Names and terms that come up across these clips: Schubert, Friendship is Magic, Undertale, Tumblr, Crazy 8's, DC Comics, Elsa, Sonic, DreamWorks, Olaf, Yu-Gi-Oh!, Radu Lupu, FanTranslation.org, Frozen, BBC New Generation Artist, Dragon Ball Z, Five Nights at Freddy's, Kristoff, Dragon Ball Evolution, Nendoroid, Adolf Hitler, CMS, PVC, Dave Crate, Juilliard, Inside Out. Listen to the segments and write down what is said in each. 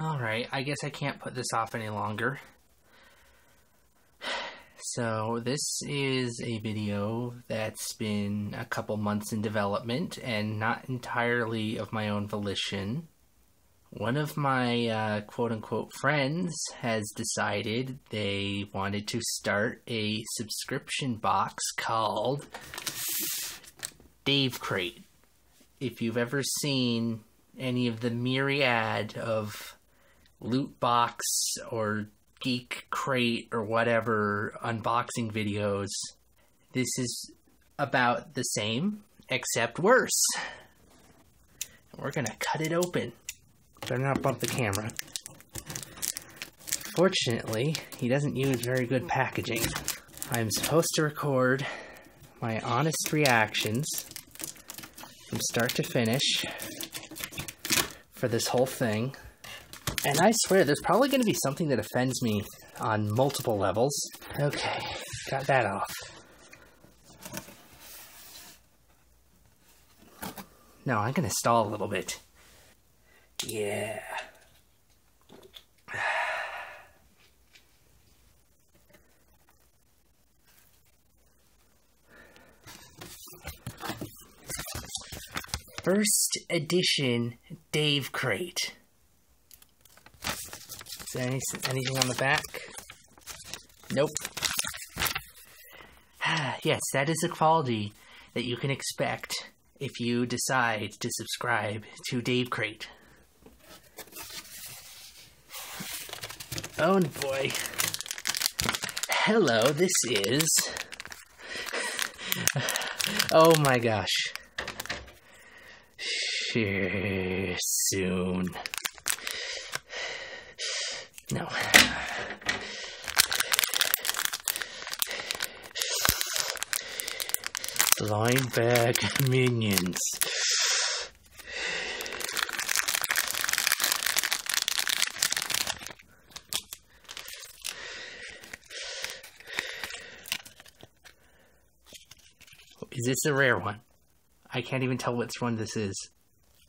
Alright, I guess I can't put this off any longer. So this is a video that's been a couple months in development and not entirely of my own volition. One of my quote-unquote friends has decided they wanted to start a subscription box called Dave Crate. If you've ever seen any of the myriad of loot box or geek crate or whatever unboxing videos, this is about the same, except worse. We're gonna cut it open. Better not bump the camera. Fortunately, he doesn't use very good packaging. I'm supposed to record my honest reactions from start to finish for this whole thing. And I swear, there's probably going to be something that offends me on multiple levels. Okay, got that off. No, I'm going to stall a little bit. Yeah. First edition Dave Crate. Is there anything on the back? Nope. Yes, that is the quality that you can expect if you decide to subscribe to Dave Crate. Oh boy. Hello, this is... Oh my gosh. Soon. No. Slime bag minions. Is this a rare one? I can't even tell which one this is.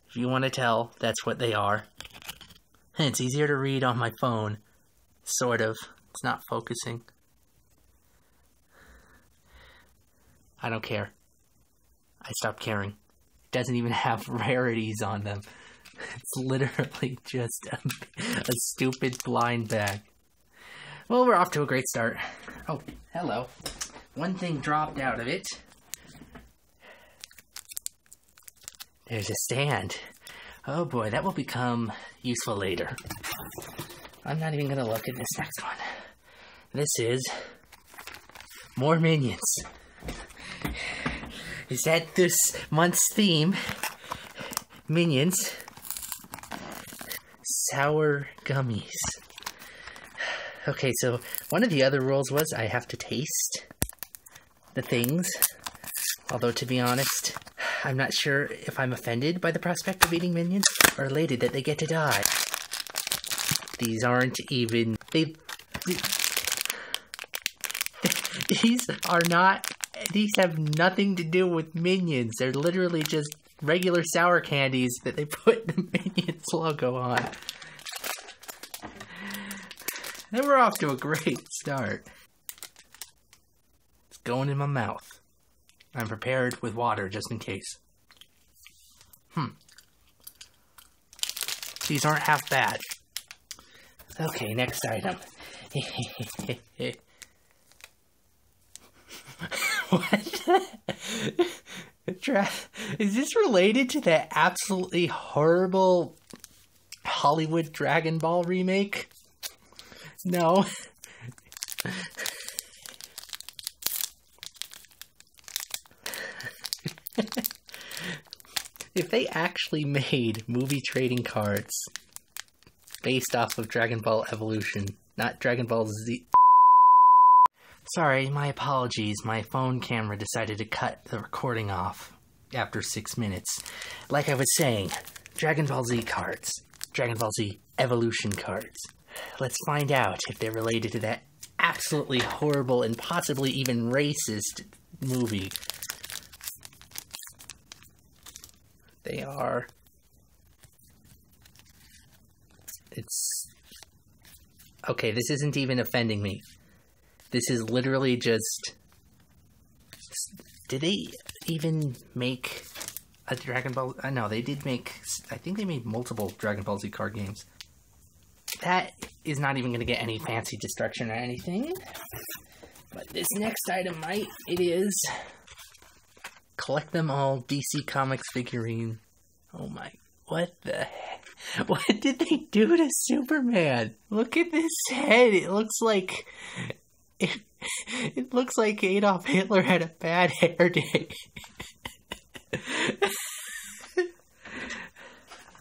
If you want to tell, that's what they are. And it's easier to read on my phone. Sort of. It's not focusing. I don't care. I stopped caring. It doesn't even have rarities on them. It's literally just a stupid blind bag. Well, we're off to a great start. Oh, hello. One thing dropped out of it. There's a stand. Oh boy, that will become useful later. I'm not even going to look at this next one. This is more minions. Is that this month's theme? Minions. Sour gummies. Okay, so one of the other rules was I have to taste the things. Although, to be honest, I'm not sure if I'm offended by the prospect of eating minions, or elated that they get to die. These aren't even... These are not... These have nothing to do with minions. They're literally just regular sour candies that they put the Minions logo on. And we're off to a great start. It's going in my mouth. I'm prepared with water, just in case. These aren't half bad. Okay, next item. What? Is this related to that absolutely horrible Hollywood Dragon Ball remake? No. If they actually made movie trading cards based off of Dragon Ball Evolution, not Dragon Ball Z... Sorry, my apologies. My phone camera decided to cut the recording off after 6 minutes. Like I was saying, Dragon Ball Z cards. Dragon Ball Z Evolution cards. Let's find out if they're related to that absolutely horrible and possibly even racist movie. They are It's... okay, this isn't even offending me. This is literally just... did they even make a Dragon Ball... no, they did make... I think they made multiple Dragon Ball Z card games. That is not even going to get any fancy destruction or anything. But this next item might. It is... collect them all DC Comics figurine. Oh my... what the heck? What did they do to Superman? Look at this head. It looks like... It looks like Adolf Hitler had a bad hair day.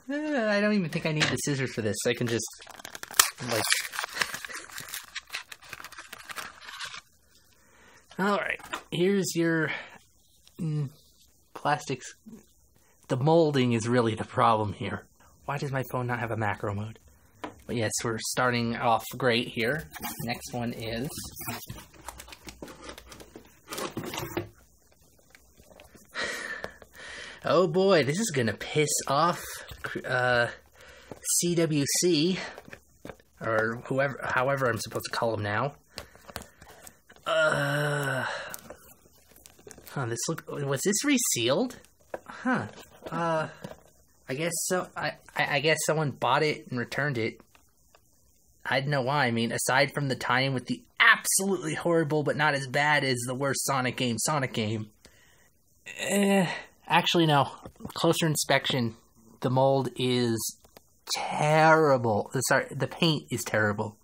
I don't even think I need the scissors for this. I can just, like... Alright, here's your... plastics. The molding is really the problem here. Why does my phone not have a macro mode? But yes, we're starting off great here. Next one is... oh boy, this is gonna piss off CWC, or whoever, however I'm supposed to call him now. Huh, this look, was this resealed? Huh. I guess so. I guess someone bought it and returned it. I don't know why. I mean, aside from the tie-in with the absolutely horrible, but not as bad as the worst Sonic game, actually, no. Closer inspection. The mold is terrible. Sorry, the paint is terrible.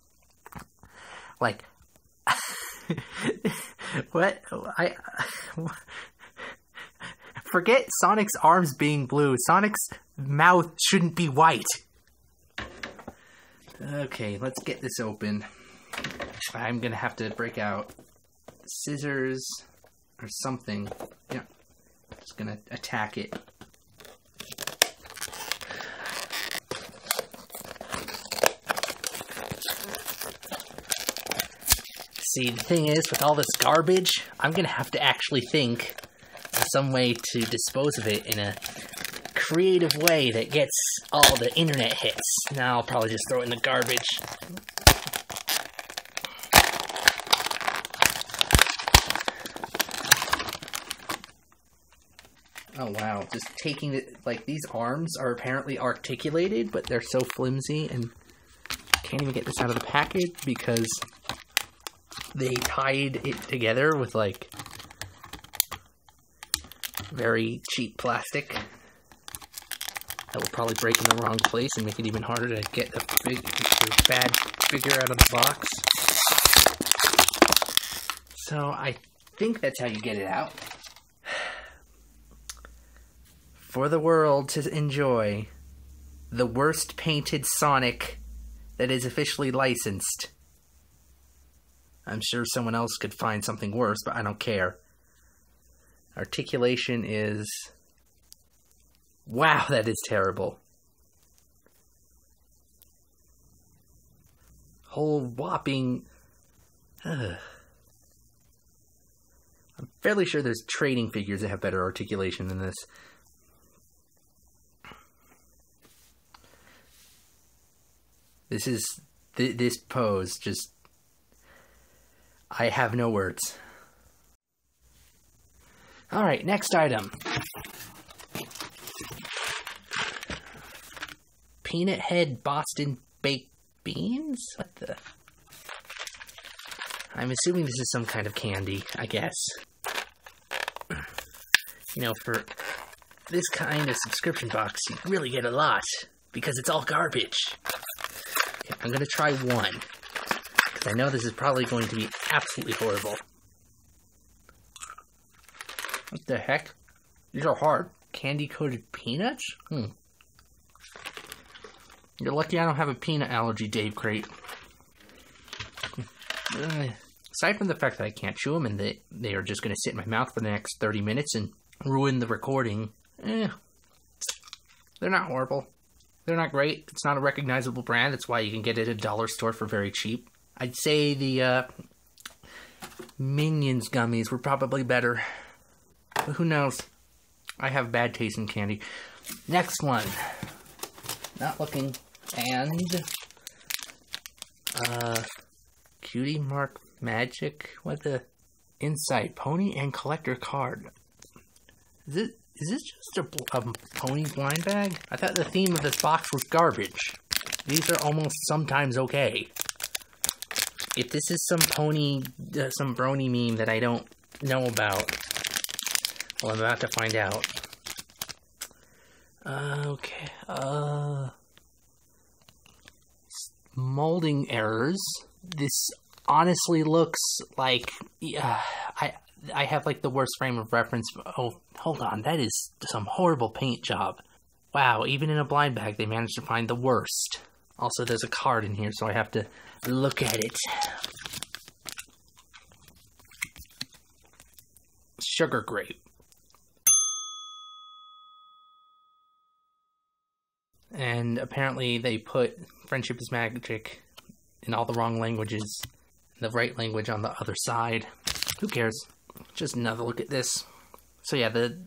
Like, what? Forget Sonic's arms being blue. Sonic's mouth shouldn't be white. Okay, let's get this open. I'm gonna have to break out scissors or something. Yeah, I'm just gonna attack it. See, the thing is, with all this garbage, I'm gonna have to actually think of some way to dispose of it in a creative way that gets all the internet hits. Now I'll probably just throw it in the garbage. Oh wow, just taking it, like, these arms are apparently articulated, but they're so flimsy, and can't even get this out of the package because they tied it together with, like, very cheap plastic that will probably break in the wrong place and make it even harder to get the bad figure out of the box. So I think that's how you get it out. For the world to enjoy, the worst painted Sonic that is officially licensed. I'm sure someone else could find something worse, but I don't care. Articulation is... wow, that is terrible. Whole whopping... I'm fairly sure there's trading figures that have better articulation than this. This is... this pose just... I have no words. Alright, next item. Peanut Head Boston Baked Beans? What the? I'm assuming this is some kind of candy, I guess. You know, for this kind of subscription box, you really get a lot, because it's all garbage. Okay, I'm gonna try one. I know this is probably going to be absolutely horrible. What the heck? These are hard. Candy-coated peanuts? Hmm. You're lucky I don't have a peanut allergy, Dave Crate. Aside from the fact that I can't chew them and that they are just going to sit in my mouth for the next 30 minutes and ruin the recording, they're not horrible. They're not great. It's not a recognizable brand. That's why you can get it at a dollar store for very cheap. I'd say the Minions gummies were probably better. But who knows? I have bad taste in candy. Next one. Not looking. And Cutie Mark Magic. What the? Inside Pony and Collector Card. Is this just a pony blind bag? I thought the theme of this box was garbage. These are almost sometimes okay. If this is some pony, some brony meme that I don't know about, well, I'm about to find out. Okay. Molding errors. This honestly looks like I have like the worst frame of reference. Oh, hold on, that is some horrible paint job. Wow, even in a blind bag, they managed to find the worst. Also, there's a card in here, so I have to look at it. Sugar grape. And apparently they put Friendship is Magic in all the wrong languages, the right language on the other side. Who cares? Just another look at this. So yeah, the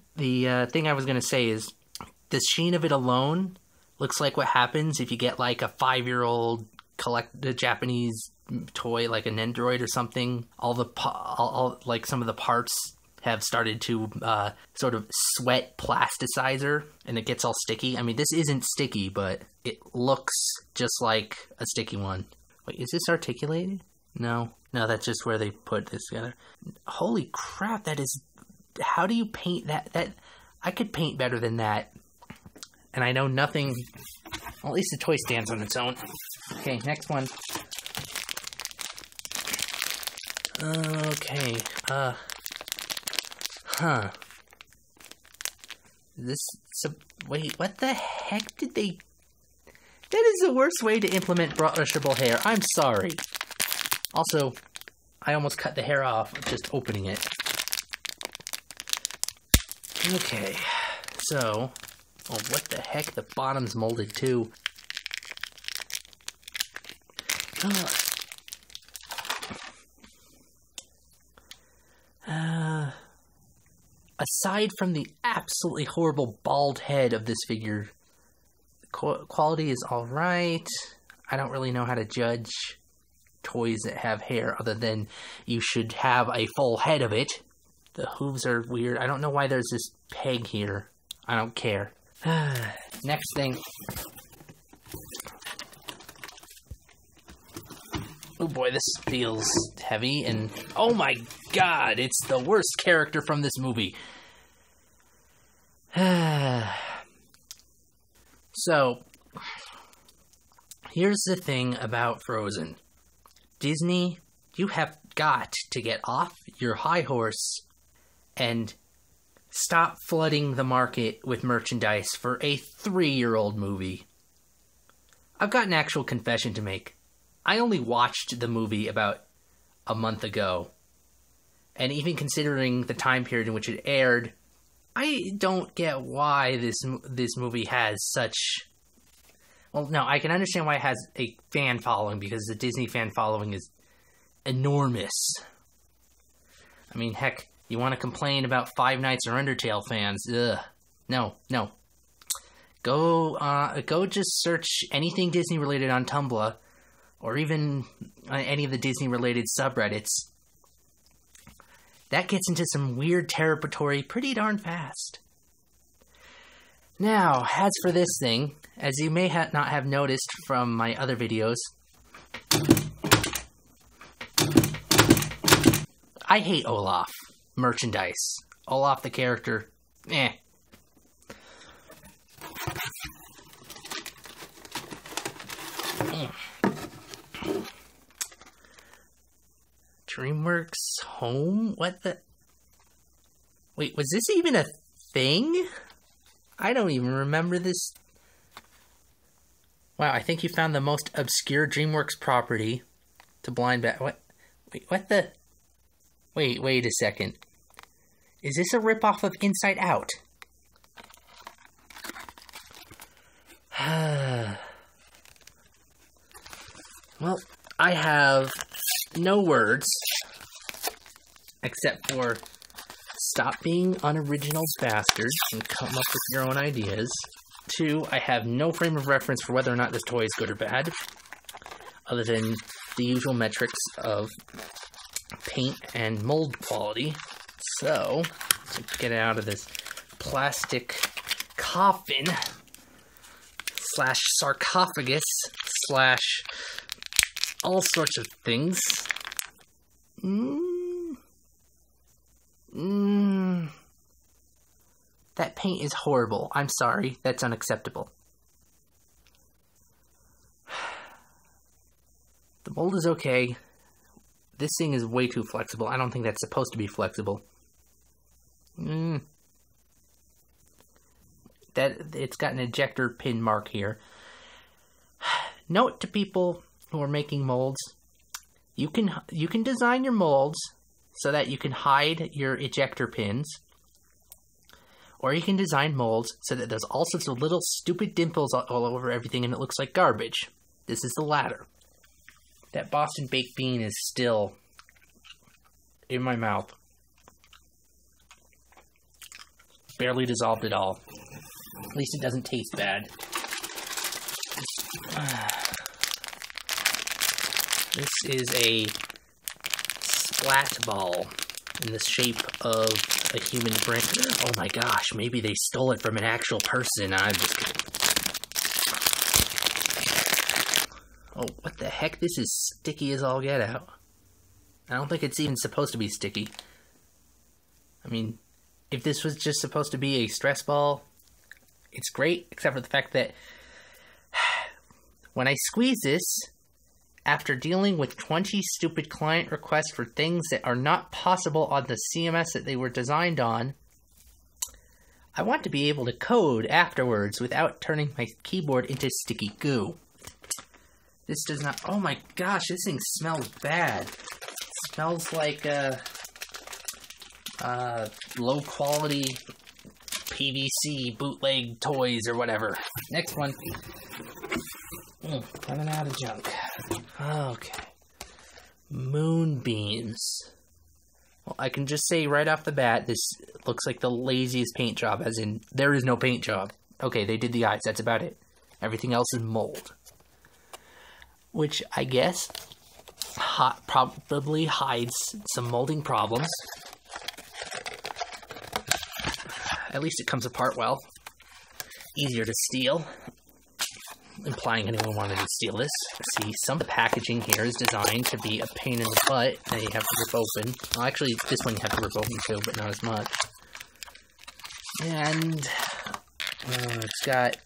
thing I was going to say is, the sheen of it alone looks like what happens if you get like a 5-year-old collect the Japanese toy, like an Nendoroid or something. All the like some of the parts have started to sort of sweat plasticizer, and it gets all sticky. I mean, this isn't sticky, but it looks just like a sticky one. Wait, is this articulated? No. No, that's just where they put this together. Holy crap, that is... How do you paint that? I could paint better than that. And I know nothing... Well, at least the toy stands on its own. Okay, next one. Okay, huh. Wait, what the heck did they... That is the worst way to implement brushable hair. I'm sorry. Also, I almost cut the hair off just opening it. Okay, so... Oh, what the heck? The bottom's molded, too. Ugh. Aside from the absolutely horrible bald head of this figure, quality is alright. I don't really know how to judge toys that have hair, other than you should have a full head of it. The hooves are weird. I don't know why there's this peg here. I don't care. Next thing. Oh boy, this feels heavy, and oh my god, it's the worst character from this movie. So, here's the thing about Frozen. Disney, you have got to get off your high horse and stop flooding the market with merchandise for a 3-year-old movie. I've got an actual confession to make. I only watched the movie about a month ago. And even considering the time period in which it aired, I don't get why this movie has such... Well, no, I can understand why it has a fan following, because the Disney fan following is enormous. I mean, heck, you want to complain about Five Nights or Undertale fans? Ugh. No, no. Go just search anything Disney-related on Tumblr, or even any of the Disney-related subreddits. That gets into some weird territory pretty darn fast. Now, as for this thing, as you may not have noticed from my other videos, I hate Olaf merchandise. Olaf the character, eh. DreamWorks Home? What the... Wait, was this even a thing? I don't even remember this. Wow, I think you found the most obscure DreamWorks property to blind bag. What? Wait, what the... Wait a second. Is this a ripoff of Inside Out? Well, I have no words except for stop being unoriginal bastards and come up with your own ideas. 2, I have no frame of reference for whether or not this toy is good or bad. other than the usual metrics of paint and mold quality. So, let's get it out of this plastic coffin slash sarcophagus slash all sorts of things. That paint is horrible. I'm sorry. That's unacceptable. The mold is okay. This thing is way too flexible. I don't think that's supposed to be flexible. It's got an ejector pin mark here. Note to people who are making molds, you can design your molds so that you can hide your ejector pins, or you can design molds so that there's all sorts of little stupid dimples all over everything and it looks like garbage. This is the latter. That Boston baked bean is still in my mouth. Barely dissolved at all. At least it doesn't taste bad. This is a splat ball in the shape of a human brain. Oh my gosh, maybe they stole it from an actual person. I'm just kidding. Oh, what the heck? This is sticky as all get out. I don't think it's even supposed to be sticky. I mean, if this was just supposed to be a stress ball, it's great, except for the fact that when I squeeze this, after dealing with 20 stupid client requests for things that are not possible on the CMS that they were designed on, I want to be able to code afterwards without turning my keyboard into sticky goo. This does not... Oh my gosh, this thing smells bad. It smells like low-quality PVC bootleg toys or whatever. Next one. Running out of junk. Okay. Moonbeams. Well, I can just say right off the bat, this looks like the laziest paint job, as in, there is no paint job. Okay, they did the eyes, that's about it. Everything else is mold. Which I guess probably hides some molding problems. At least it comes apart well. Easier to steal. Implying anyone wanted to steal this. See, some of the packaging here is designed to be a pain in the butt that you have to rip open. Well, actually, this one you have to rip open too, but not as much. And it's got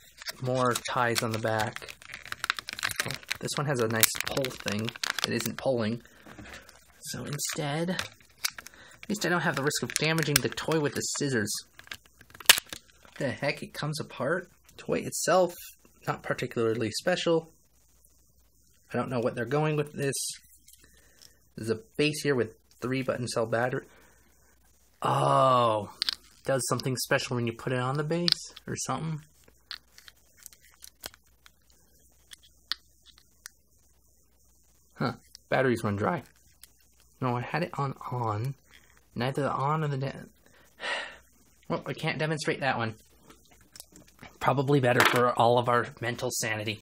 more ties on the back. This one has a nice pull thing. It isn't pulling. So instead, at least I don't have the risk of damaging the toy with the scissors. What the heck? It comes apart. Toy itself, not particularly special. I don't know what they're going with this. There's a base here with 3 button cell battery. Oh, it does something special when you put it on the base or something. Huh, batteries run dry. No, I had it on. Neither the on or the dead. Well, I can't demonstrate that one. Probably better for all of our mental sanity.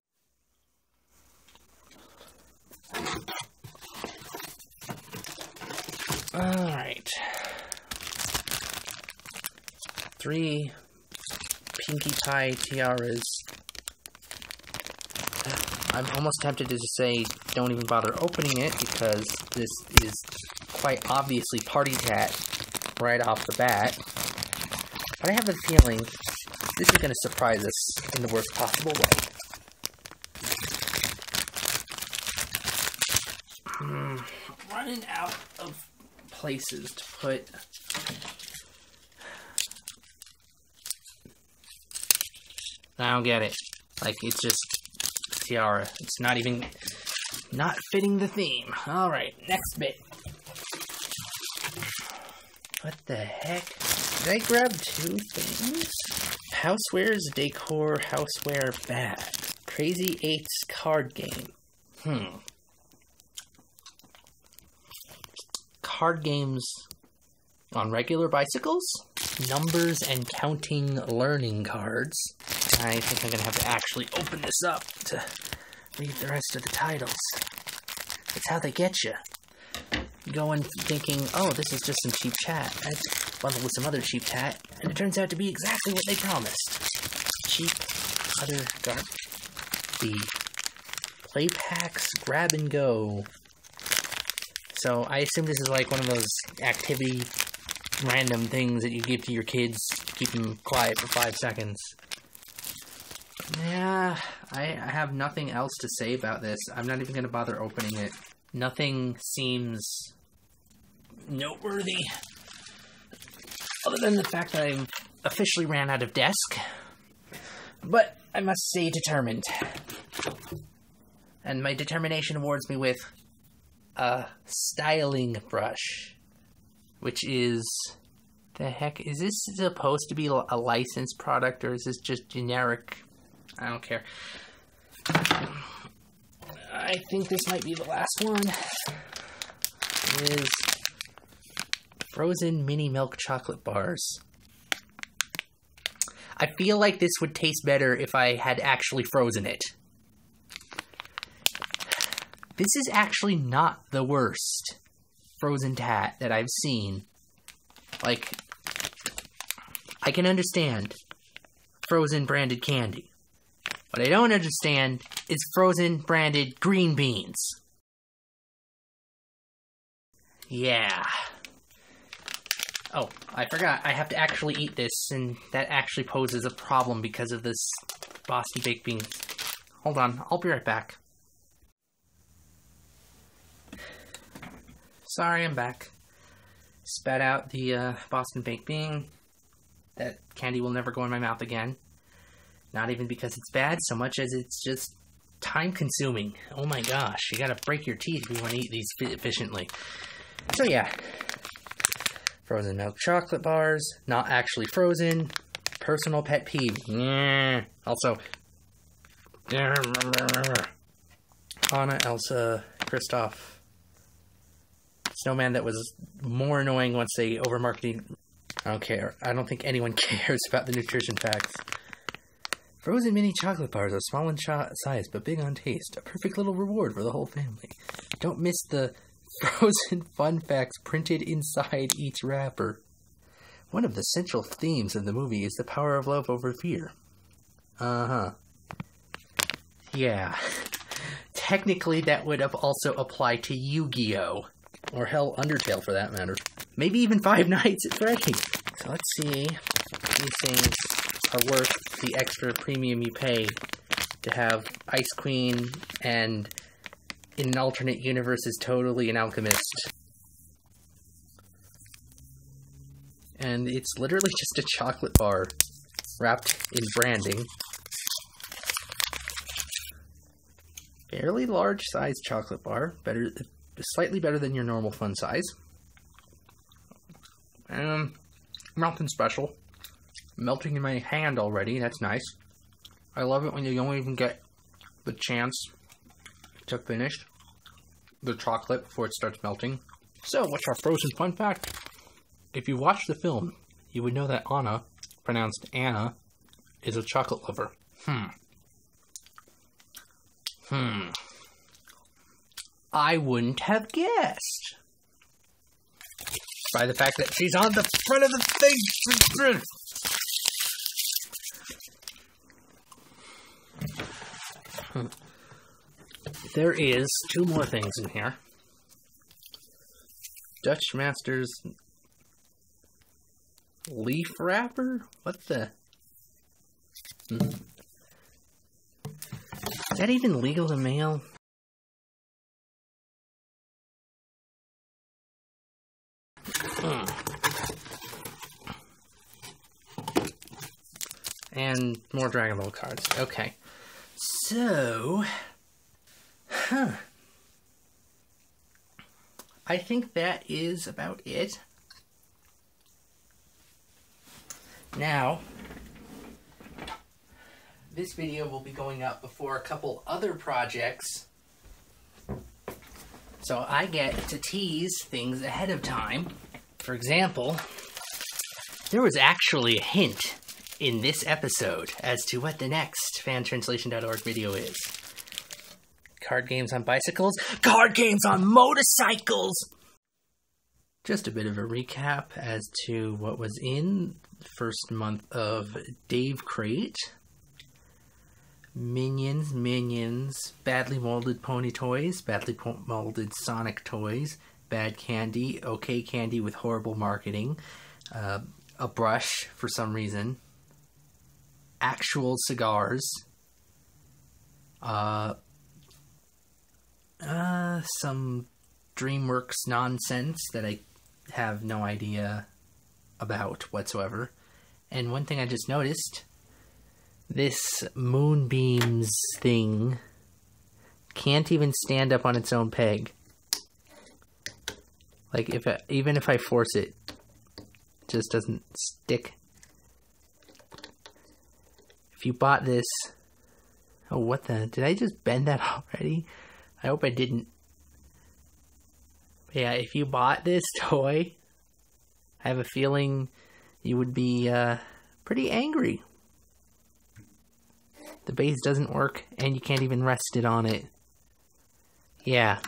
Alright. 3 Pinkie Pie tiaras. I'm almost tempted to just say don't even bother opening it because this is quite obviously party tat right off the bat. But I have a feeling this is going to surprise us in the worst possible way. Running out of places to put... I don't get it. Like, it's just... tiara. It's not even not fitting the theme. Alright, next bit. What the heck? Did I grab 2 things? Housewares, decor, houseware bag. Crazy 8's card game. Card games on regular bicycles? Numbers and counting learning cards. I think I'm going to have to actually open this up to Read the rest of the titles. It's how they get you. You go in thinking, oh, this is just some cheap chat. That's bundled with some other cheap chat, and it turns out to be exactly what they promised. Cheap, utter garbage. The play packs grab and go. So I assume this is like one of those activity random things that you give to your kids to keep them quiet for 5 seconds. Yeah, I have nothing else to say about this. I'm not even going to bother opening it. Nothing seems noteworthy. Other than the fact that I've officially ran out of desk. But I must stay determined. And my determination awards me with a styling brush. Which is... the heck? Is this supposed to be a licensed product, or is this just generic? I don't care. I think this might be the last one. It is Frozen Mini Milk Chocolate Bars. I feel like this would taste better if I had actually frozen it. This is actually not the worst frozen tat that I've seen. Like, I can understand Frozen branded candy. What I don't understand is Frozen branded green beans. Yeah. Oh, I forgot. I have to actually eat this, and that actually poses a problem because of this Boston baked bean. Hold on, I'll be right back. Sorry, I'm back. Spat out the Boston baked bean. That candy will never go in my mouth again. Not even because it's bad so much as it's just time-consuming. Oh my gosh, you gotta break your teeth if you want to eat these efficiently. So yeah, frozen milk chocolate bars, not actually frozen, personal pet peeve. Also, Anna, Elsa, Kristoff, Snowman that was more annoying once they over-marketed. I don't care. I don't think anyone cares about the nutrition facts. Frozen mini chocolate bars are small in size, but big on taste. A perfect little reward for the whole family. Don't miss the frozen fun facts printed inside each wrapper. One of the central themes of the movie is the power of love over fear. Uh-huh. Yeah. Technically, that would have also applied to Yu-Gi-Oh! Or hell, Undertale for that matter. Maybe even Five Nights at Freddy's. So let's see if these things are worth the extra premium you pay to have Ice Queen and, in an alternate universe, is totally an alchemist. And it's literally just a chocolate bar wrapped in branding. Fairly large size chocolate bar. Better... slightly better than your normal fun size. Nothing special. Melting in my hand already, that's nice. I love it when you don't even get the chance to finish the chocolate before it starts melting. So, what's our frozen fun fact? If you watch the film, you would know that Anna, pronounced Anna, is a chocolate lover. I wouldn't have guessed. By the fact that she's on the front of the thing. There is two more things in here. Dutch Masters leaf wrapper? What the? Is that even legal to mail? And more Dragon Ball cards. Okay. So... I think that is about it. Now, this video will be going up before a couple other projects. So I get to tease things ahead of time. For example, there was actually a hint in this episode as to what the next FanTranslation.org video is. Card games on bicycles? Card games on motorcycles! Just a bit of a recap as to what was in the first month of Dave Crate. Minions, Minions, badly molded pony toys, badly molded Sonic toys, bad candy, okay candy with horrible marketing, a brush for some reason, actual cigars, some DreamWorks nonsense that I have no idea about whatsoever. And one thing I just noticed, this Moonbeams thing can't even stand up on its own peg. Like, even if I force it, it just doesn't stick. If you bought this... Oh, what the... Did I just bend that already? I hope I didn't. But yeah, if you bought this toy, I have a feeling you would be pretty angry. The base doesn't work, and you can't even rest it on it. Yeah.